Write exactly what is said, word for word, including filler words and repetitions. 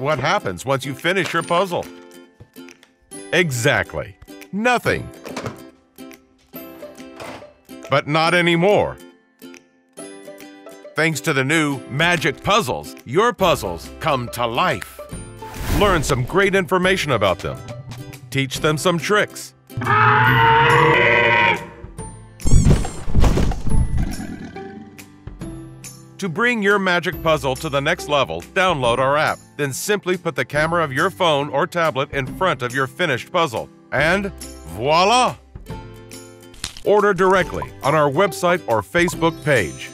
what happens once you finish your puzzle? Exactly. Nothing. But not anymore. Thanks to the new Magic Puzzles, your puzzles come to life. Learn some great information about them. Teach them some tricks. To bring your magic puzzle to the next level, download our app. Then simply put the camera of your phone or tablet in front of your finished puzzle. And voila! Order directly on our website or Facebook page.